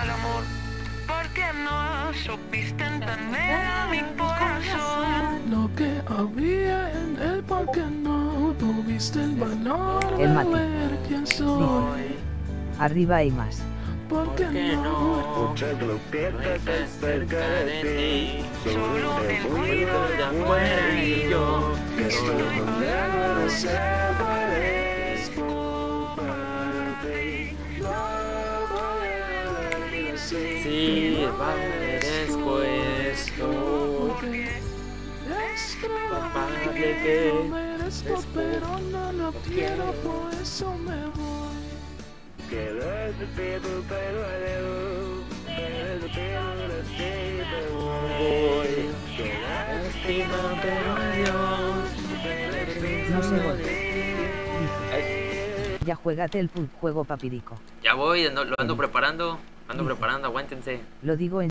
al amor. Porque no supiste entender mi corazón. Lo que había en él, porque no tuviste el valor de ver quién soy. Sí. Arriba hay más. Porque no escuchas lo que te cerca de ti. Solo el ruido de afuera y yo que estoy condenado a separarme de ti. Sí, merezco esto. Papá, que lo merezco, pero no lo quiero, por eso me voy. No se vote. Ya juegate el juego papirico. Ya voy, lo ando preparando. Aguántense. Lo digo en